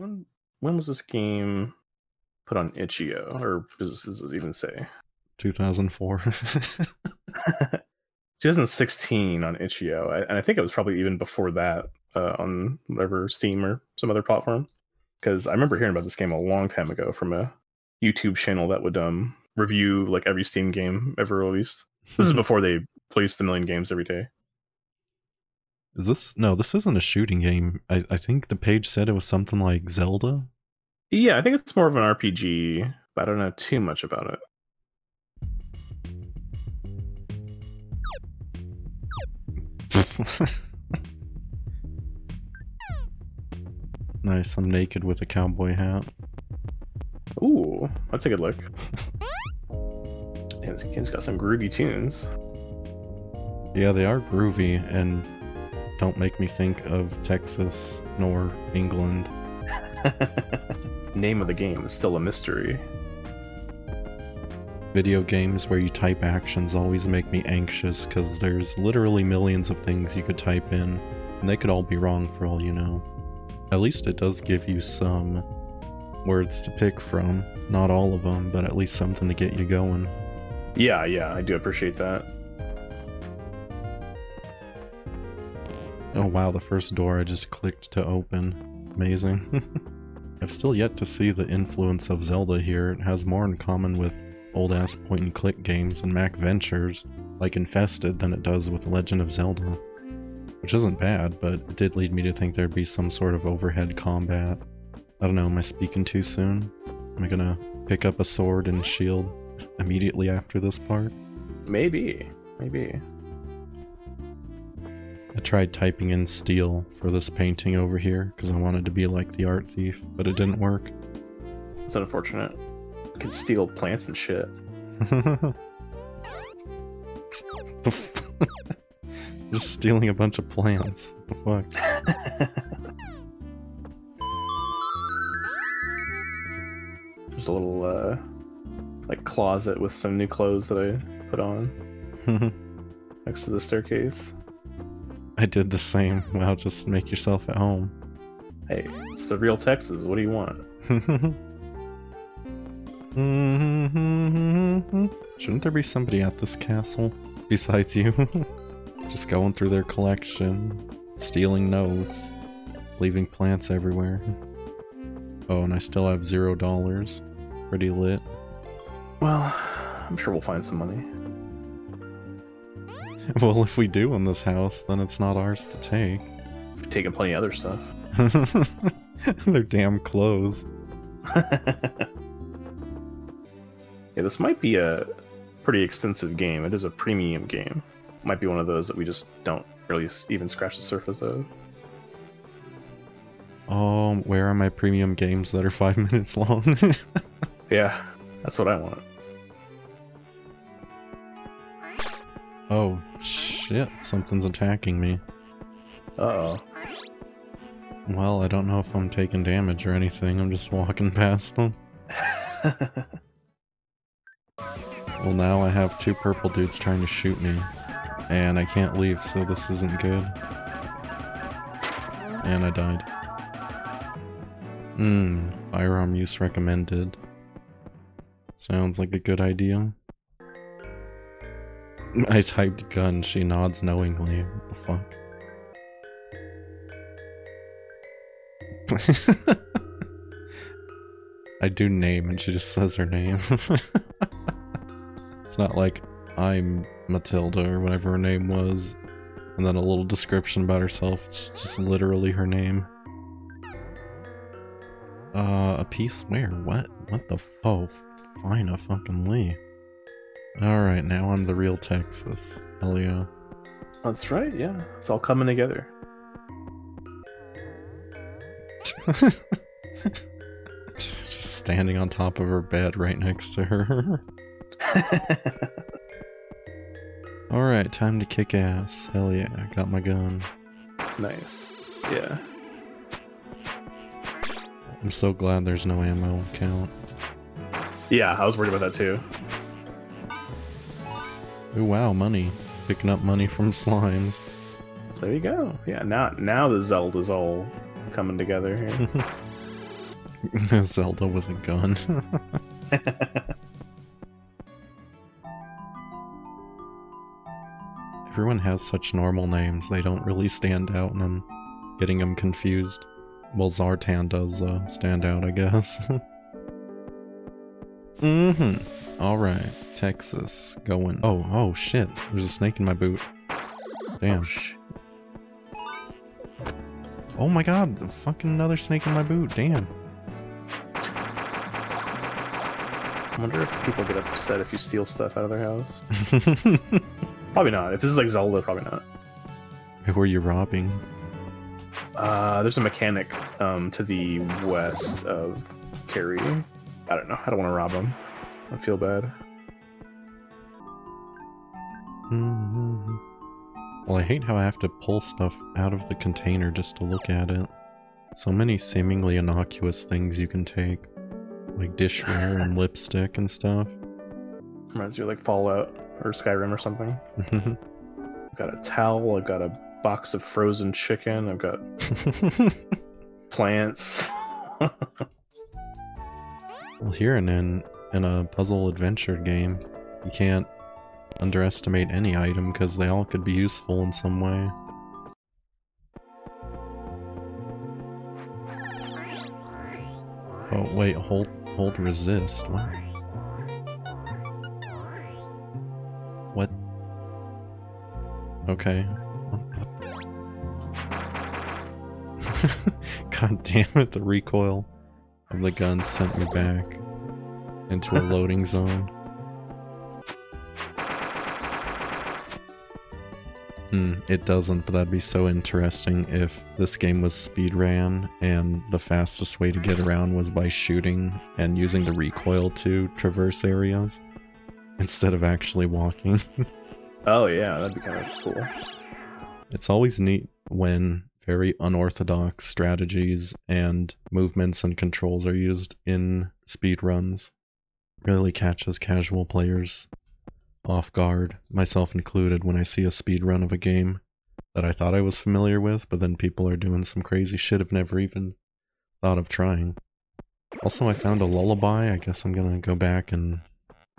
When was this game put on itch.io, or does it even say? 2004. 2016 on itch.io, and I think it was probably even before that on whatever, Steam or some other platform. Because I remember hearing about this game a long time ago from a YouTube channel that would review like every Steam game ever released. This is before they placed 1 million games every day. Is this? No, this isn't a shooting game. I think the page said it was something like Zelda. Yeah, I think it's more of an RPG, but I don't know too much about it. Nice, I'm naked with a cowboy hat. Ooh, that's a good look. And this game's got some groovy tunes. Yeah, they are groovy and don't make me think of Texas nor England. Name of the game is still a mystery. Video games where you type actions always make me anxious because there's literally millions of things you could type in, and they could all be wrong for all you know. At least it does give you some words to pick from. Not all of them, but at least something to get you going. Yeah, yeah, I do appreciate that. Oh wow, the first door I just clicked to open. Amazing. I've still yet to see the influence of Zelda here. It has more in common with old-ass point-and-click games and Mac Ventures, like Infested, than it does with Legend of Zelda. Which isn't bad, but it did lead me to think there'd be some sort of overhead combat. I don't know, am I speaking too soon? Am I gonna pick up a sword and shield immediately after this part? Maybe. Maybe. I tried typing in steel for this painting over here, because I wanted to be like the art thief, but it didn't work. It's unfortunate. I can steal plants and shit. Just stealing a bunch of plants. What the fuck? There's a little, like, closet with some new clothes that I put on. Next to the staircase. I did the same. Wow, just make yourself at home. Hey, it's the real Texas. What do you want? Shouldn't there be somebody at this castle? Besides you? Just going through their collection, stealing notes, leaving plants everywhere. Oh, and I still have $0. Pretty lit. Well, I'm sure we'll find some money. Well, if we do in this house, then it's not ours to take. We've taken plenty of other stuff. Their damn clothes. Yeah, this might be a pretty extensive game. It is a premium game. Might be one of those that we just don't really even scratch the surface of. Oh, where are my premium games that are 5 minutes long? Yeah, that's what I want. Oh, shit. Something's attacking me. Uh-oh. Well, I don't know if I'm taking damage or anything. I'm just walking past them. Well, now I have two purple dudes trying to shoot me. And I can't leave, so this isn't good. And I died. Firearm use recommended. Sounds like a good idea. I typed gun, she nods knowingly. What the fuck? I do name, and she just says her name. It's not like, I'm Matilda, or whatever her name was, and then a little description about herself. It's just literally her name. A piece where? What? What the fuck? Fine, a fucking Lee. Alright, now I'm the real Texas. Hell yeah. That's right, yeah. It's all coming together. Just standing on top of her bed right next to her. Alright, time to kick ass. Hell yeah, I got my gun. Nice. Yeah. I'm so glad there's no ammo count. Yeah, I was worried about that too. Ooh, wow, money. Picking up money from slimes. There you go. Yeah, now the Zelda's all coming together here. Zelda with a gun. Everyone has such normal names, they don't really stand out, and I'm getting them confused. Well, Zartan does stand out, I guess. Mm-hmm. Alright. Texas. Going. Oh shit. There's a snake in my boot. Damn. Oh my god, the fucking another snake in my boot. Damn. I wonder if people get upset if you steal stuff out of their house. Probably not. If this is like Zelda, probably not. Who are you robbing? There's a mechanic to the west of Kerry. I don't know. I don't want to rob him. I feel bad. Mm-hmm. Well, I hate how I have to pull stuff out of the container just to look at it. So many seemingly innocuous things you can take. Like dishware and lipstick and stuff. Reminds me of like Fallout or Skyrim or something. I've got a towel, I've got a box of frozen chicken, I've got plants. Well, here and in a puzzle adventure game, you can't underestimate any item because they all could be useful in some way. Oh wait, hold resist. What? What? Okay. God damn it! The recoil of the gun sent me back into a loading zone. It doesn't, but that'd be so interesting if this game was speedrun and the fastest way to get around was by shooting and using the recoil to traverse areas instead of actually walking. Oh yeah, that'd be kind of cool. It's always neat when very unorthodox strategies and movements and controls are used in speedruns. Really catches casual players off guard, myself included, when I see a speedrun of a game that I thought I was familiar with, but then people are doing some crazy shit I've never even thought of trying. Also, I found a lullaby. I guess I'm gonna go back and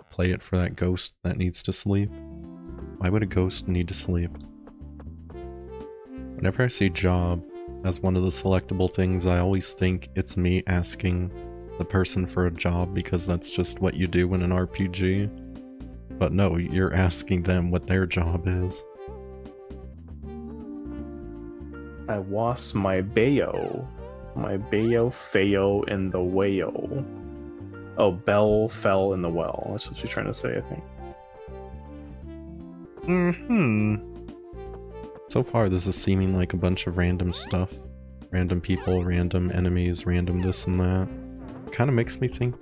play it for that ghost that needs to sleep. Why would a ghost need to sleep? Whenever I see job as one of the selectable things, I always think it's me asking the person for a job because that's just what you do in an RPG. But no, you're asking them what their job is. I was my bayo feo in the wayo. Oh, Bell fell in the well. That's what she's trying to say, I think. So far, this is seeming like a bunch of random stuff. Random people, random enemies, random this and that. Kind of makes me think...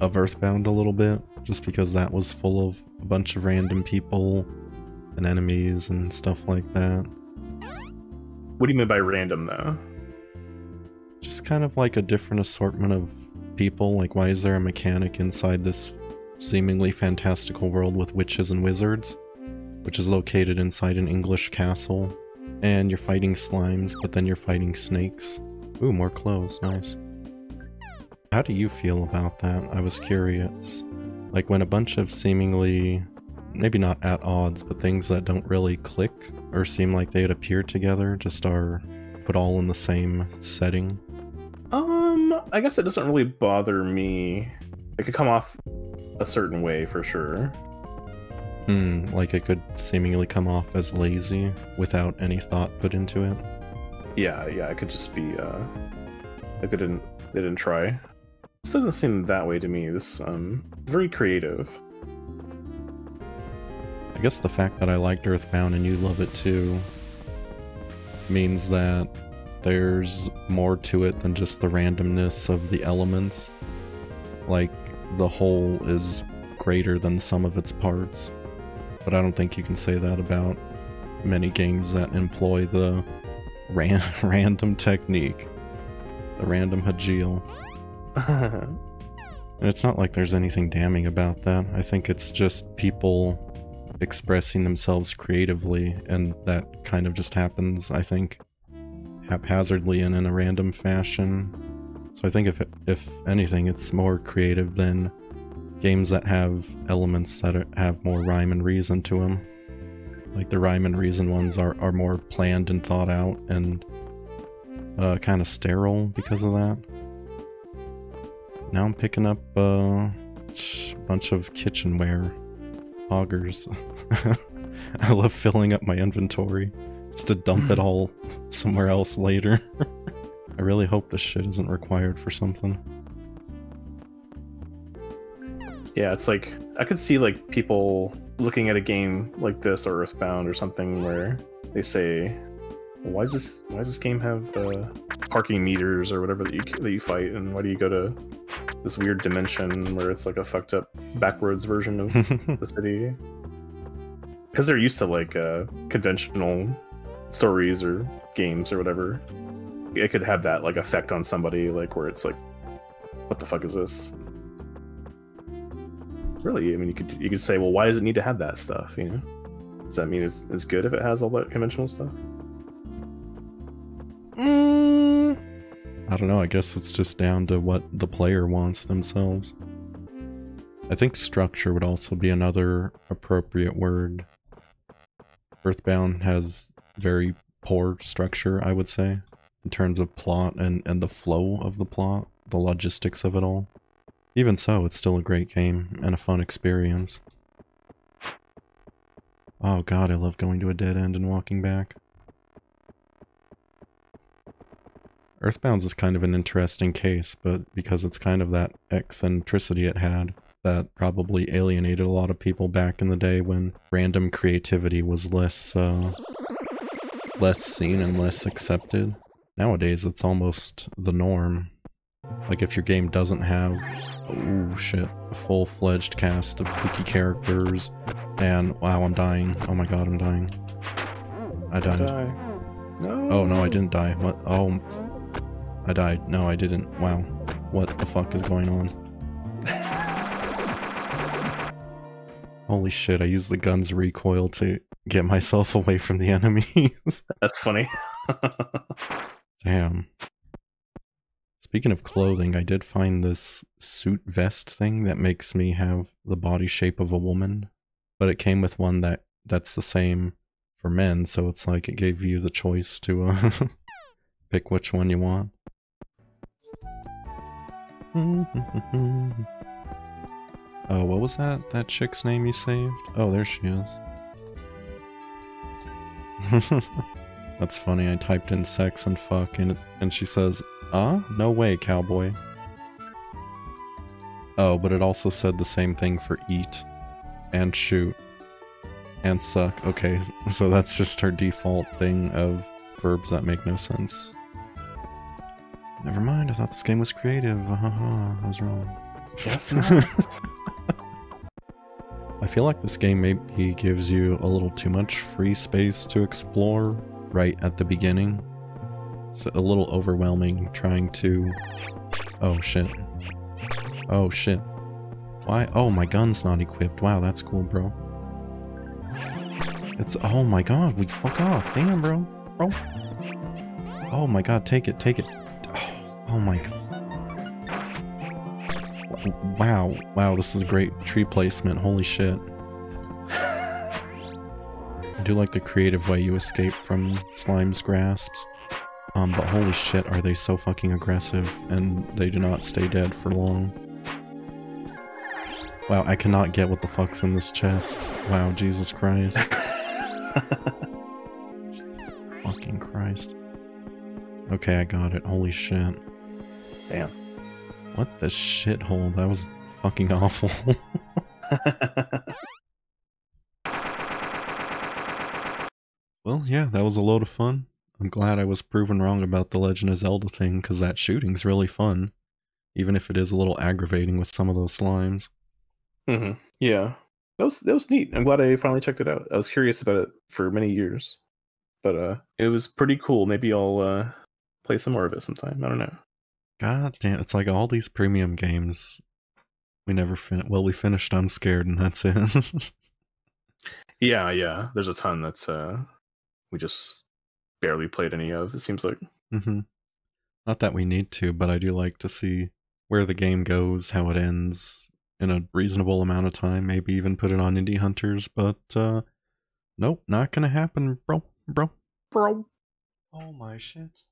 of Earthbound a little bit, just because that was full of a bunch of random people and enemies and stuff like that. What do you mean by random, though? Just kind of like a different assortment of people. Like, why is there a mechanic inside this seemingly fantastical world with witches and wizards, which is located inside an English castle, and you're fighting slimes, but then you're fighting snakes? Ooh, more clothes, nice. How do you feel about that? I was curious. Like when a bunch of seemingly, maybe not at odds, but things that don't really click or seem like they'd appear together just are put all in the same setting. I guess it doesn't really bother me. It could come off a certain way for sure. Like it could seemingly come off as lazy without any thought put into it. Yeah, it could just be, like they didn't try. This doesn't seem that way to me. This is very creative. I guess the fact that I liked Earthbound and you love it too means that there's more to it than just the randomness of the elements. Like, the whole is greater than the sum of its parts. But I don't think you can say that about many games that employ the random technique. The random Hajeel. And it's not like there's anything damning about that. I think it's just people expressing themselves creatively, and that kind of just happens, I think, haphazardly and in a random fashion. So I think if anything, it's more creative than games that have elements that have more rhyme and reason to them. Like the rhyme and reason ones are more planned and thought out and kind of sterile because of that. Now I'm picking up a bunch of kitchenware. Augers. I love filling up my inventory just to dump it all somewhere else later. I really hope this shit isn't required for something. Yeah, it's like, I could see like people looking at a game like this or Earthbound or something where they say, why does this game have the parking meters or whatever that you fight, and why do you go to this weird dimension where it's like a fucked up backwards version of the city? Because they're used to like conventional stories or games or whatever. It could have that like effect on somebody, like where it's like, what the fuck is this? Really, I mean, you could say, well, why does it need to have that stuff? You know, does that mean it's good if it has all that conventional stuff? I don't know, I guess it's just down to what the player wants themselves. I think structure would also be another appropriate word. Earthbound has very poor structure, I would say, in terms of plot and the flow of the plot, the logistics of it all. Even so, it's still a great game and a fun experience. Oh god, I love going to a dead end and walking back. Earthbound is kind of an interesting case, but because it's kind of that eccentricity it had that probably alienated a lot of people back in the day when random creativity was less seen and less accepted. Nowadays, it's almost the norm. Like if your game doesn't have, oh shit, a full-fledged cast of kooky characters, and wow, I'm dying. Oh my god, I'm dying. I died. No. Oh no, I didn't die. What? Oh. I died. No, I didn't. Wow. What the fuck is going on? Holy shit, I used the gun's recoil to get myself away from the enemies. That's funny. Damn. Speaking of clothing, I did find this suit vest thing that makes me have the body shape of a woman. But it came with one that's the same for men, so it's like it gave you the choice to pick which one you want. Oh, what was that? That chick's name you saved? Oh, there she is. That's funny, I typed in sex and fuck and she says, ah? No way, cowboy. Oh, but it also said the same thing for eat and shoot and suck. Okay, so that's just her default thing of verbs that make no sense. Never mind, I thought this game was creative. I was wrong. Yes, not. I feel like this game maybe gives you a little too much free space to explore right at the beginning. It's a little overwhelming trying to... Oh shit. Oh shit. Why? Oh, my gun's not equipped. Wow, that's cool, bro. It's... Oh my god, we fuck off. Damn, bro. Bro. Oh my god, take it, take it. Oh my god. Wow, wow, this is a great tree placement, holy shit. I do like the creative way you escape from slime's grasps. But holy shit, are they so fucking aggressive, and they do not stay dead for long. Wow, I cannot get what the fuck's in this chest. Wow, Jesus Christ. Jesus fucking Christ. Okay, I got it, holy shit. Damn. What the shithole? That was fucking awful. Well, yeah, that was a load of fun. I'm glad I was proven wrong about the Legend of Zelda thing, because that shooting's really fun. Even if it is a little aggravating with some of those slimes. Mm-hmm. Yeah. That was neat. I'm glad I finally checked it out. I was curious about it for many years. But it was pretty cool. Maybe I'll play some more of it sometime. I don't know. God damn, it's like all these premium games we never finished. Well, we finished I'm Scared and that's it. Yeah. There's a ton that we just barely played any of, it seems like. Mm-hmm. Not that we need to, but I do like to see where the game goes, how it ends in a reasonable amount of time, maybe even put it on Indie Hunters, but nope, not gonna happen, bro. Oh my shit.